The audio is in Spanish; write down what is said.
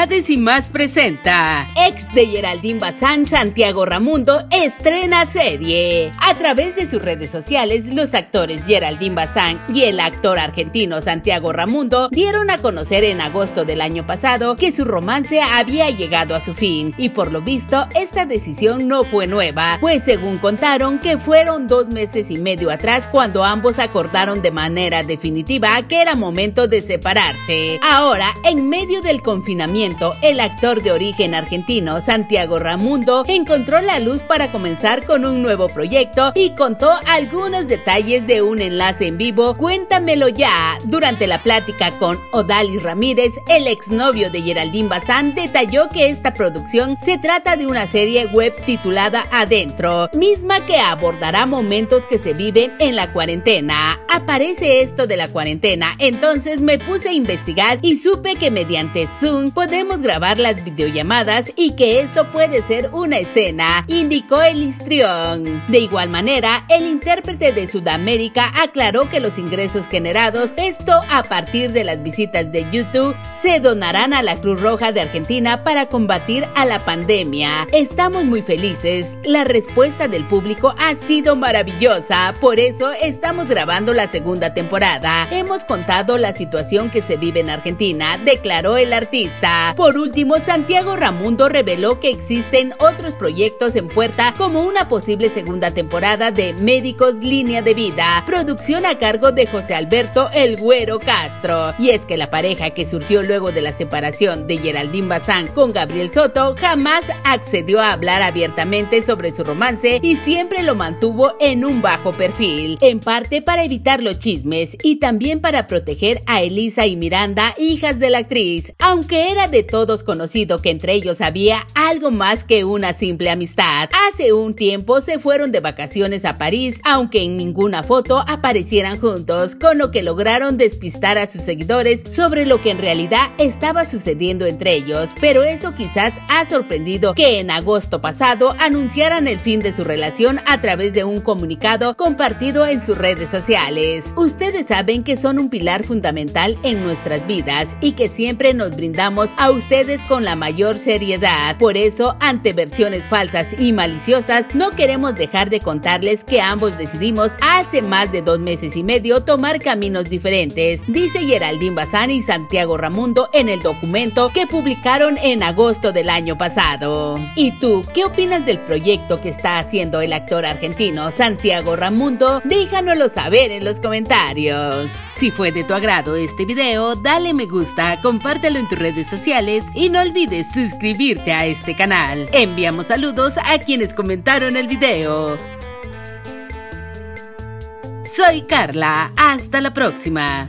Novedades y Más presenta. Ex de Geraldine Bazán, Santiago Ramundo estrena serie. A través de sus redes sociales, los actores Geraldine Bazán y el actor argentino Santiago Ramundo dieron a conocer en agosto del año pasado que su romance había llegado a su fin, y por lo visto esta decisión no fue nueva, pues según contaron que fueron 2 meses y medio atrás cuando ambos acordaron de manera definitiva que era momento de separarse. Ahora, en medio del confinamiento, el actor de origen argentino Santiago Ramundo encontró la luz para comenzar con un nuevo proyecto y contó algunos detalles de un enlace en vivo Cuéntamelo Ya. Durante la plática con Odalis Ramírez, el exnovio de Geraldine Bazán detalló que esta producción se trata de una serie web titulada Adentro, misma que abordará momentos que se viven en la cuarentena. Aparece esto de la cuarentena, entonces me puse a investigar y supe que mediante Zoom podemos grabar las videollamadas y que eso puede ser una escena, indicó el histrión. De igual manera, el intérprete de Sudamérica aclaró que los ingresos generados, esto a partir de las visitas de YouTube, se donarán a la Cruz Roja de Argentina para combatir a la pandemia. Estamos muy felices, la respuesta del público ha sido maravillosa, por eso estamos grabando la segunda temporada. Hemos contado la situación que se vive en Argentina, declaró el artista. Por último, Santiago Ramundo reveló que existen otros proyectos en puerta, como una posible segunda temporada de Médicos Línea de Vida, producción a cargo de José Alberto El Güero Castro. Y es que la pareja que surgió luego de la separación de Geraldine Bazán con Gabriel Soto jamás accedió a hablar abiertamente sobre su romance y siempre lo mantuvo en un bajo perfil, en parte para evitar los chismes y también para proteger a Elisa y Miranda, hijas de la actriz, aunque era de todos conocido que entre ellos había algo más que una simple amistad. Hace un tiempo se fueron de vacaciones a París, aunque en ninguna foto aparecieran juntos, con lo que lograron despistar a sus seguidores sobre lo que en realidad estaba sucediendo entre ellos, pero eso quizás ha sorprendido que en agosto pasado anunciaran el fin de su relación a través de un comunicado compartido en sus redes sociales. Ustedes saben que son un pilar fundamental en nuestras vidas y que siempre nos brindamos a ustedes con la mayor seriedad. Por eso, ante versiones falsas y maliciosas, no queremos dejar de contarles que ambos decidimos hace más de 2 meses y medio tomar caminos diferentes, dice Geraldine Bazán y Santiago Ramundo en el documento que publicaron en agosto del año pasado. ¿Y tú, qué opinas del proyecto que está haciendo el actor argentino Santiago Ramundo? Déjanoslo saber en los comentarios. Si fue de tu agrado este video, dale me gusta, compártelo en tus redes sociales y no olvides suscribirte a este canal. Enviamos saludos a quienes comentaron el video. Soy Carla, hasta la próxima.